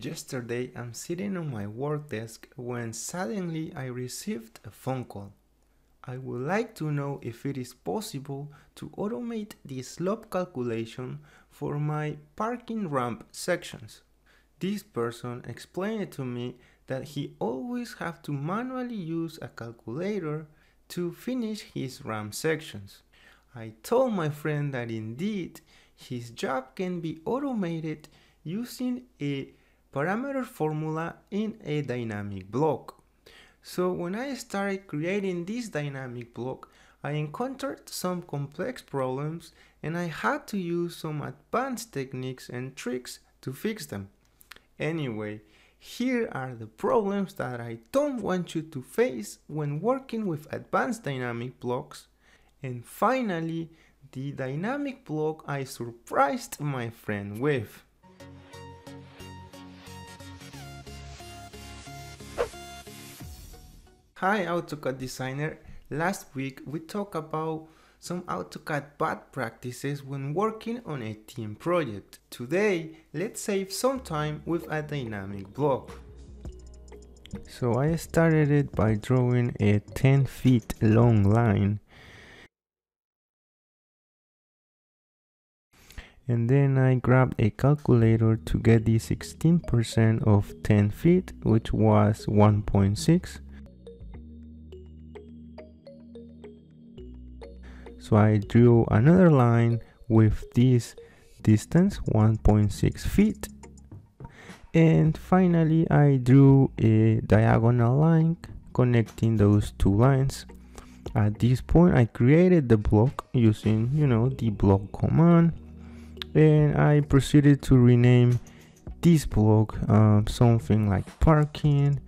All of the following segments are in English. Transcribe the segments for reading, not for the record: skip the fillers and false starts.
Yesterday, I'm sitting on my work desk when suddenly I received a phone call. I would like to know if it is possible to automate the slope calculation for my parking ramp sections. This person explained to me that he always have to manually use a calculator to finish his ramp sections. I told my friend that indeed his job can be automated using a parameter formula in a dynamic block. So when I started creating this dynamic block, I encountered some complex problems and I had to use some advanced techniques and tricks to fix them. Anyway, here are the problems that I don't want you to face when working with advanced dynamic blocks. And finally, the dynamic block I surprised my friend with. Hi AutoCAD designer, last week we talked about some AutoCAD bad practices when working on a team project. Today, let's save some time with a dynamic block. So I started it by drawing a 10 feet long line. And then I grabbed a calculator to get the 16% of 10 feet, which was 1.6. So I drew another line with this distance, 1.6 feet. And finally, I drew a diagonal line connecting those two lines. At this point, I created the block using, the block command. And I proceeded to rename this block something like parking,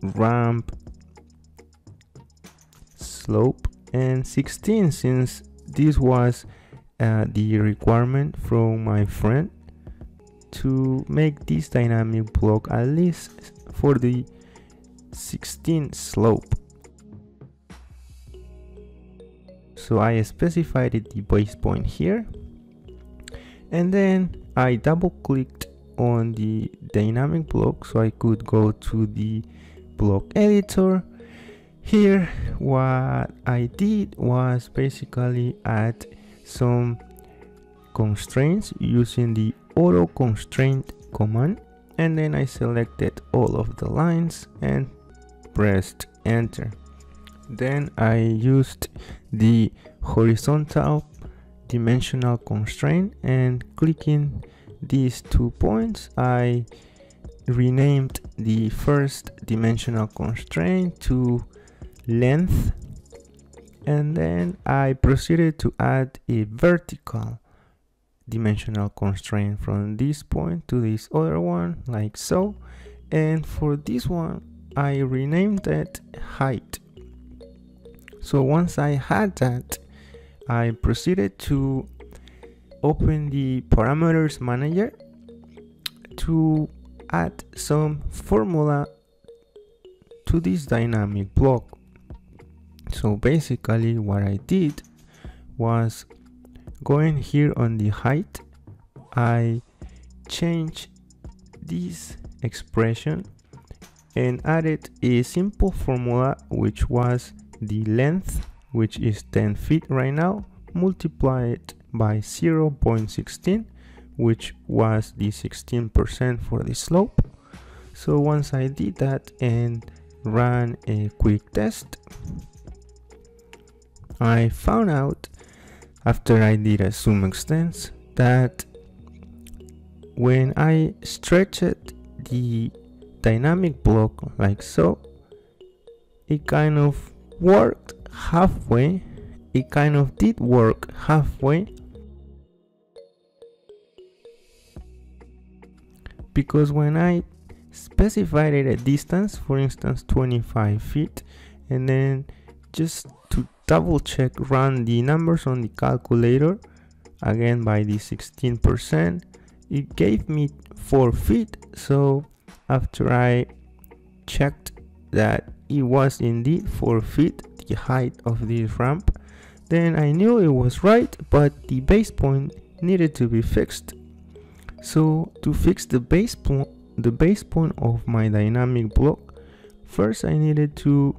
ramp, slope, and 16, since this was the requirement from my friend to make this dynamic block at least for the 16 slope. So I specified the base point here, and then I double clicked on the dynamic block so I could go to the block editor. Here, what I did was basically add some constraints using the auto constraint command, and then I selected all of the lines and pressed enter. Then I used the horizontal dimensional constraint, and clicking these two points, I renamed the first dimensional constraint to length, and then I proceeded to add a vertical dimensional constraint from this point to this other one, like so. And for this one, I renamed it height. So once I had that, I proceeded to open the parameters manager to add some formula to this dynamic block. So basically what I did was going here on the height, I changed this expression and added a simple formula, which was the length, which is 10 feet right now, multiplied by 0.16, which was the 16% for the slope. So once I did that and ran a quick test, I found out after I did a zoom extents that when I stretched the dynamic block like so, it kind of worked halfway. It kind of did work halfway because when I specified a distance, for instance 25 feet, and then just to double check, run the numbers on the calculator again by the 16%, it gave me 4 feet. So after I checked that it was indeed 4 feet, the height of this ramp, then I knew it was right, but the base point needed to be fixed. So to fix the base point of my dynamic block, first I needed to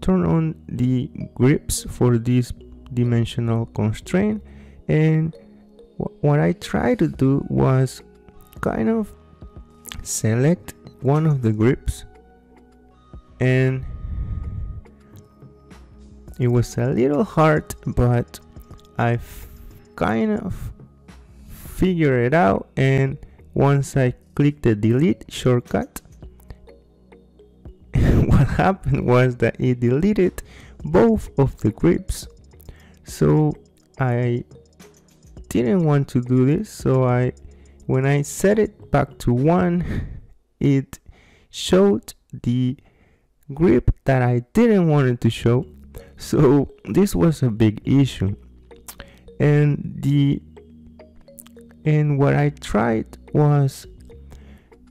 turn on the grips for this dimensional constraint, and what I tried to do was kind of select one of the grips, and it was a little hard, but I've kind of figured it out. And once I clicked the delete shortcut, what happened was that it deleted both of the grips. So I didn't want to do this, so when I set it back to one, it showed the grip that I didn't want it to show. So this was a big issue, and what I tried was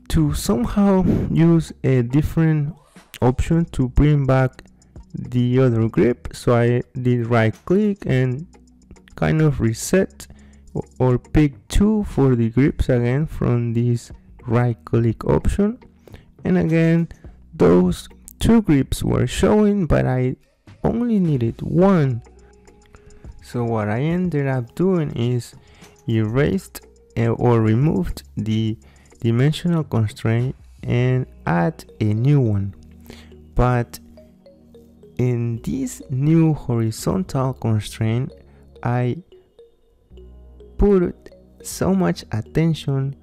to somehow use a different option to bring back the other grip. So I did right click and kind of reset, or pick two for the grips again from this right click option, and again those two grips were showing, but I only needed one. So what I ended up doing is erased or removed the dimensional constraint and add a new one. But in this new horizontal constraint, I put so much attention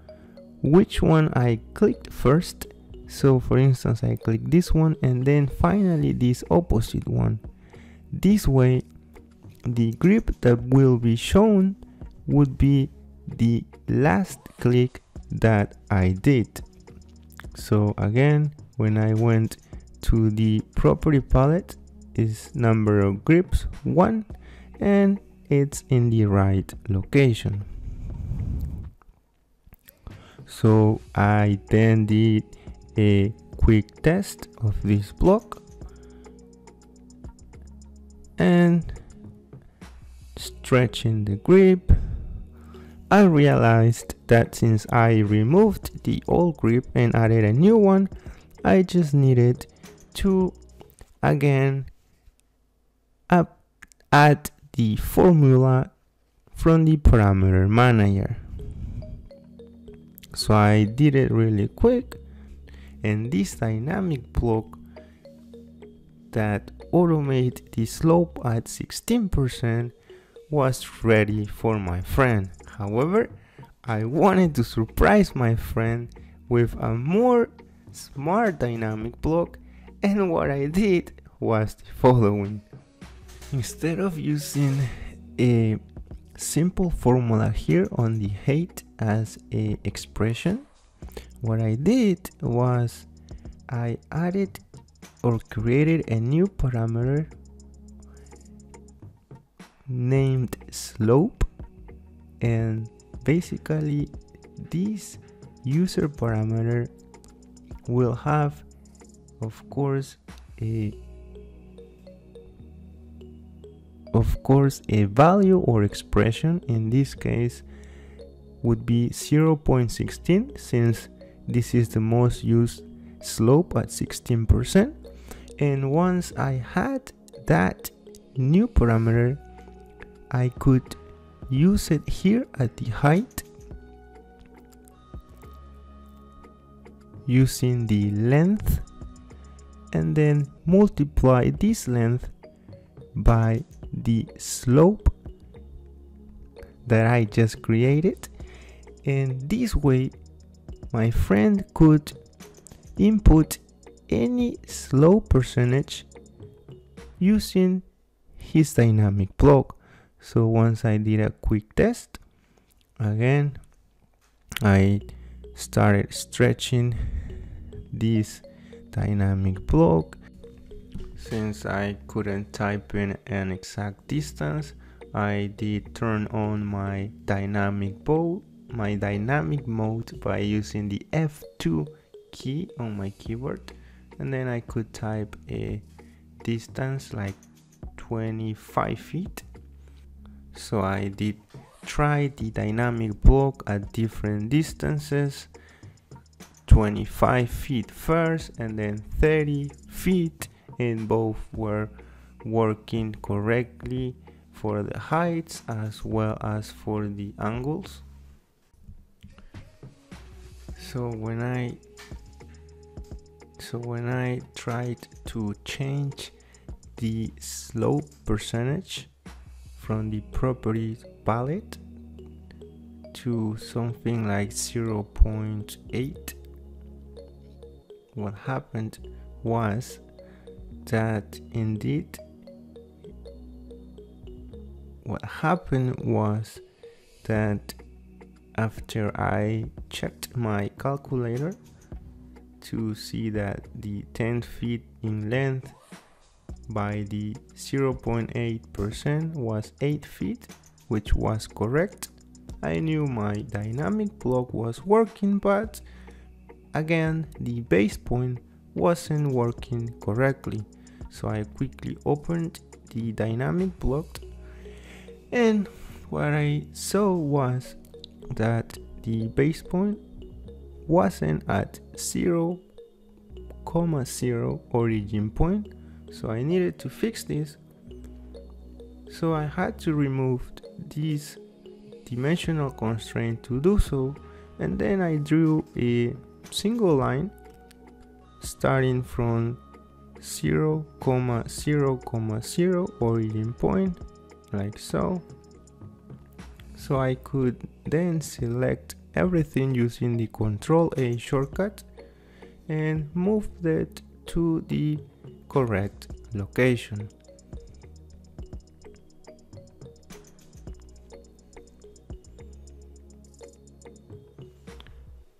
which one I clicked first. So for instance, I click this one and then finally this opposite one. This way the grip that will be shown would be the last click that I did. So again, when I went to the property palette, is number of grips 1, and it's in the right location. So I then did a quick test of this block and stretching the grip, I realized that since I removed the old grip and added a new one, I just needed to again add the formula from the parameter manager. So I did it really quick, and this dynamic block that automates the slope at 16% was ready for my friend. However, I wanted to surprise my friend with a more smart dynamic block, and what I did was the following. Instead of using a simple formula here on the height as an expression, what I did was I added or created a new parameter named slope, and basically this user parameter will have, of course a value or expression. In this case would be 0.16, since this is the most used slope at 16%. And once I had that new parameter, I could use it here at the height using the length, and then multiply this length by the slope that I just created. And this way my friend could input any slope percentage using his dynamic block. So once I did a quick test, again I started stretching this dynamic block. Since I couldn't type in an exact distance, I did turn on my dynamic mode by using the F2 key on my keyboard, and then I could type a distance like 25 feet. So I did Try the dynamic block at different distances, 25 feet first and then 30 feet, and both were working correctly for the heights as well as for the angles. So when I tried to change the slope percentage from the property palette to something like 0.8, what happened was that indeed after I checked my calculator to see that the 10 feet in length by the 0.8% was 8 feet, which was correct. I knew my dynamic block was working, but again, the base point wasn't working correctly. So I quickly opened the dynamic block, and what I saw was that the base point wasn't at 0,0 origin point, so I needed to fix this. So I had to remove this dimensional constraint to do so, and then I drew a single line starting from 0,0,0 origin point, like so. So I could then select everything using the Ctrl-A shortcut and move that to the correct location.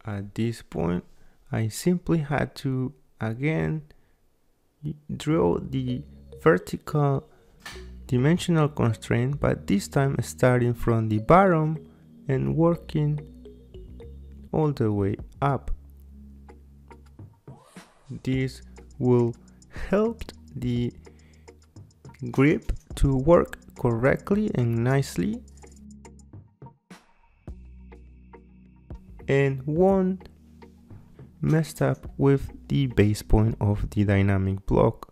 At this point, I simply had to again draw the vertical dimensional constraint, but this time starting from the bottom and working all the way up. This will help the grip to work correctly and nicely, and won't mess up with the base point of the dynamic block.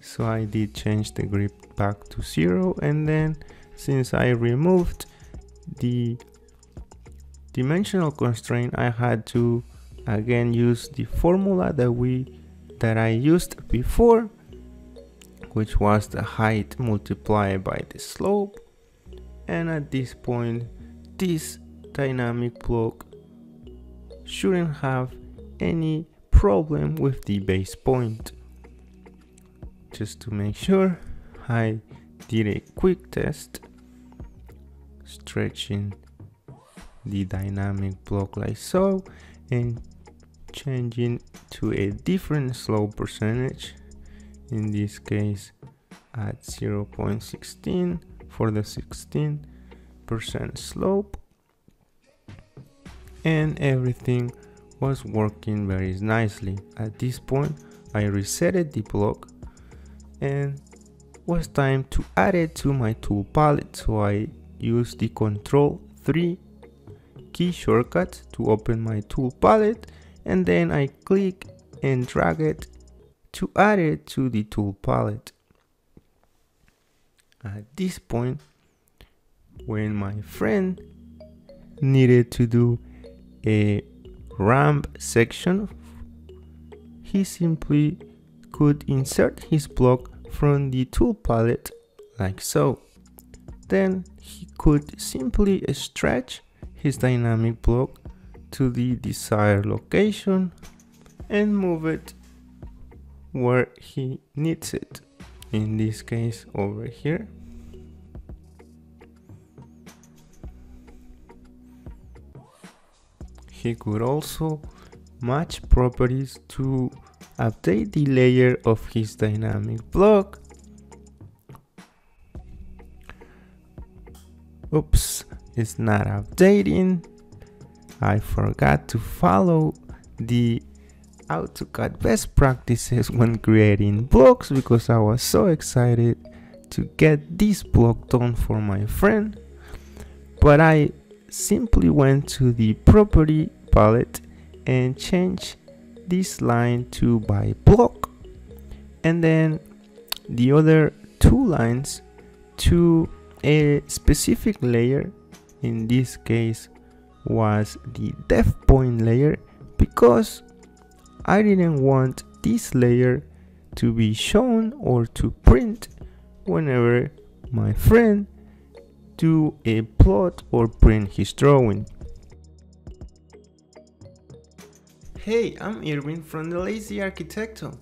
So I did change the grip back to 0, and then since I removed the dimensional constraint, I had to again use the formula that I used before, which was the height multiplied by the slope. And at this point, this dynamic block shouldn't have any problem with the base point. Just to make sure, I did a quick test, stretching the dynamic block like so and changing to a different slope percentage, in this case at 0.16 for the 16% slope, and everything was working very nicely. At this point, I reset the block and was time to add it to my tool palette. So I used the Ctrl+3 key shortcut to open my tool palette, and then I click and drag it to add it to the tool palette. At this point, when my friend needed to do a ramp section, he simply could insert his block from the tool palette like so. Then he could simply stretch his dynamic block to the desired location and move it where he needs it, in this case over here. He could also match properties to update the layer of his dynamic block. Oops, it's not updating. I forgot to follow the AutoCAD best practices when creating blocks because I was so excited to get this block done for my friend. but I simply went to the property palette and changed this line to by block, and then the other two lines to a specific layer. In this case was the depth point layer, because I didn't want this layer to be shown or to print whenever my friend do a plot or print his drawing. Hey, I'm Irwin from the Lazy Arquitecto.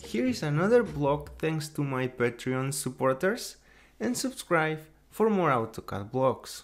Here is another blog thanks to my Patreon supporters, and subscribe for more AutoCAD blogs.